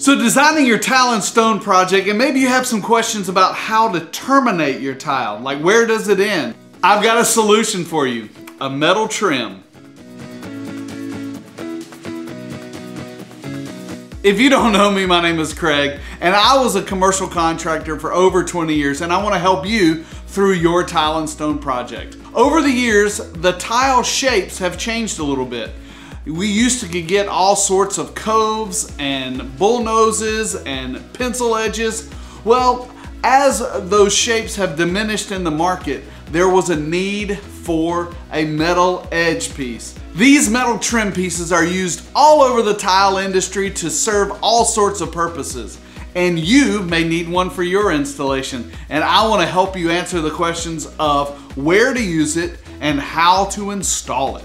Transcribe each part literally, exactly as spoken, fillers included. So designing your tile and stone project, and maybe you have some questions about how to terminate your tile, like where does it end? I've got a solution for you, a metal trim. If you don't know me, my name is Craig, and I was a commercial contractor for over twenty years, and I want to help you through your tile and stone project. Over the years, the tile shapes have changed a little bit. We used to get all sorts of coves and bullnoses and pencil edges. Well, as those shapes have diminished in the market, there was a need for a metal edge piece. These metal trim pieces are used all over the tile industry to serve all sorts of purposes. And you may need one for your installation. And I want to help you answer the questions of where to use it and how to install it.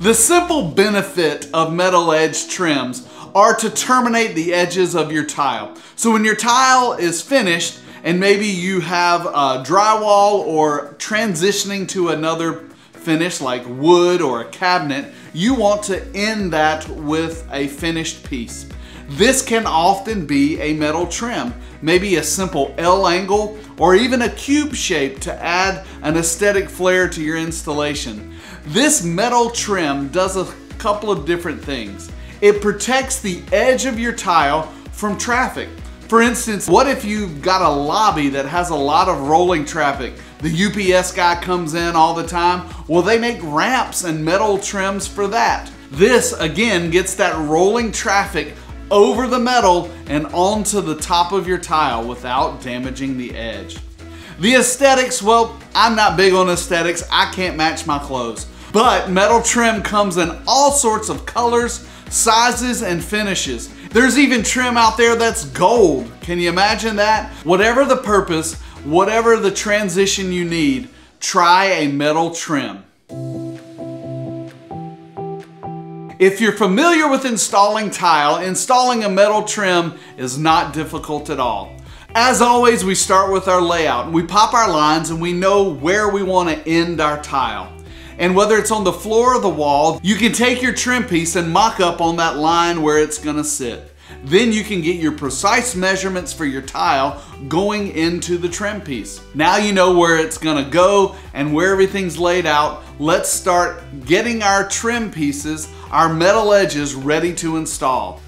The simple benefit of metal edge trims are to terminate the edges of your tile. So when your tile is finished and maybe you have a drywall or transitioning to another finish like wood or a cabinet, you want to end that with a finished piece. This can often be a metal trim, maybe a simple L angle or even a cube shape to add an aesthetic flair to your installation. This metal trim does a couple of different things. It protects the edge of your tile from traffic. For instance, what if you've got a lobby that has a lot of rolling traffic? The U P S guy comes in all the time. Well, they make ramps and metal trims for that. This, again, gets that rolling traffic over the metal and onto the top of your tile without damaging the edge. The aesthetics, well, I'm not big on aesthetics. I can't match my clothes. But metal trim comes in all sorts of colors, sizes, and finishes. There's even trim out there that's gold. Can you imagine that? Whatever the purpose, whatever the transition you need, try a metal trim. If you're familiar with installing tile, installing a metal trim is not difficult at all. As always, we start with our layout. We pop our lines and we know where we want to end our tile. And whether it's on the floor or the wall, you can take your trim piece and mock up on that line where it's gonna sit. Then you can get your precise measurements for your tile going into the trim piece. Now you know where it's gonna go and where everything's laid out. Let's start getting our trim pieces, our metal edges, ready to install.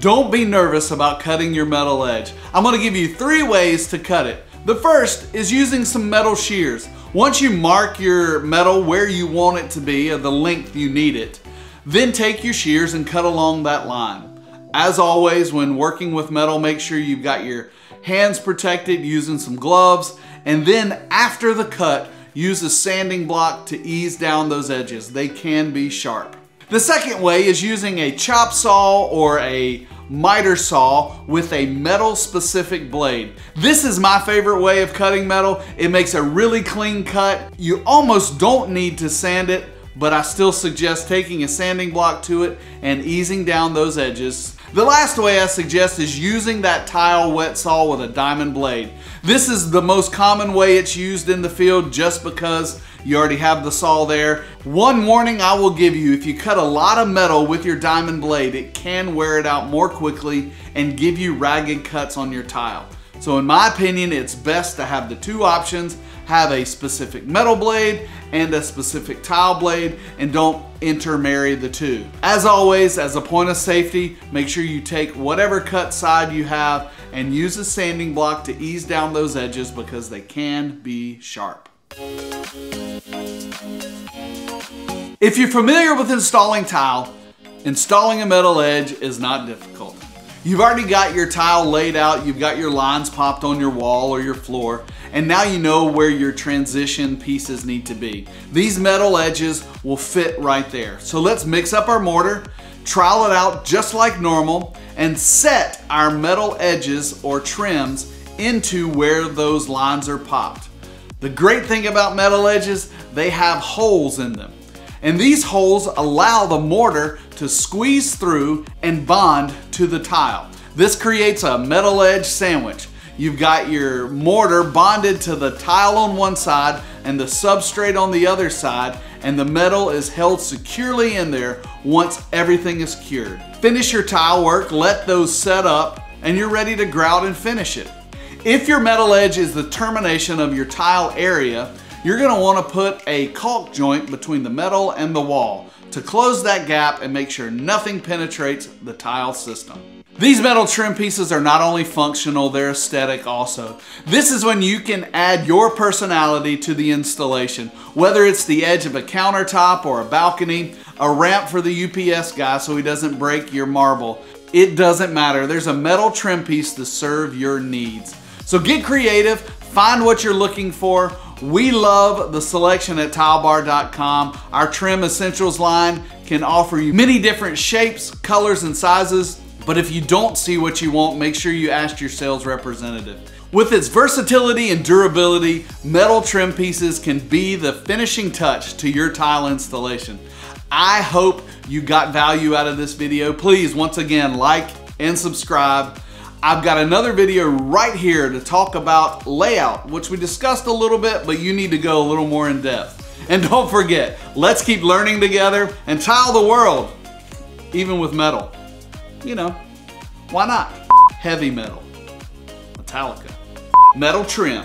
Don't be nervous about cutting your metal edge. I'm gonna give you three ways to cut it. The first is using some metal shears. Once you mark your metal where you want it to be or the length you need it, then take your shears and cut along that line. As always, when working with metal, make sure you've got your hands protected using some gloves. And then after the cut, use a sanding block to ease down those edges. They can be sharp. The second way is using a chop saw or a miter saw with a metal specific blade. This is my favorite way of cutting metal. It makes a really clean cut. You almost don't need to sand it, but I still suggest taking a sanding block to it and easing down those edges. The last way I suggest is using that tile whet saw with a diamond blade. This is the most common way it's used in the field just because you already have the saw there. One warning I will give you, if you cut a lot of metal with your diamond blade, it can wear it out more quickly and give you ragged cuts on your tile. So in my opinion, it's best to have the two options, have a specific metal blade and a specific tile blade, and don't intermarry the two. As always, as a point of safety, make sure you take whatever cut side you have and use a sanding block to ease down those edges because they can be sharp. If you're familiar with installing tile, installing a metal edge is not difficult. You've already got your tile laid out, you've got your lines popped on your wall or your floor, and now you know where your transition pieces need to be. These metal edges will fit right there. So let's mix up our mortar, trowel it out just like normal, and set our metal edges or trims into where those lines are popped. The great thing about metal edges, they have holes in them. And these holes allow the mortar to squeeze through and bond to the tile. This creates a metal edge sandwich. You've got your mortar bonded to the tile on one side and the substrate on the other side, and the metal is held securely in there once everything is cured. Finish your tile work, let those set up, and you're ready to grout and finish it. If your metal edge is the termination of your tile area, you're gonna wanna put a caulk joint between the metal and the wall to close that gap and make sure nothing penetrates the tile system. These metal trim pieces are not only functional, they're aesthetic also. This is when you can add your personality to the installation, whether it's the edge of a countertop or a balcony, a ramp for the U P S guy so he doesn't break your marble. It doesn't matter. There's a metal trim piece to serve your needs. So get creative, find what you're looking for. We love the selection at tile bar dot com. Our Trim Essentials line can offer you many different shapes, colors, and sizes. But if you don't see what you want, make sure you ask your sales representative. With its versatility and durability, metal trim pieces can be the finishing touch to your tile installation. I hope you got value out of this video. Please, once again, like and subscribe. I've got another video right here to talk about layout, which we discussed a little bit, but you need to go a little more in depth. And don't forget, let's keep learning together and tile the world, even with metal. You know, why not? Heavy metal, Metallica, metal trim.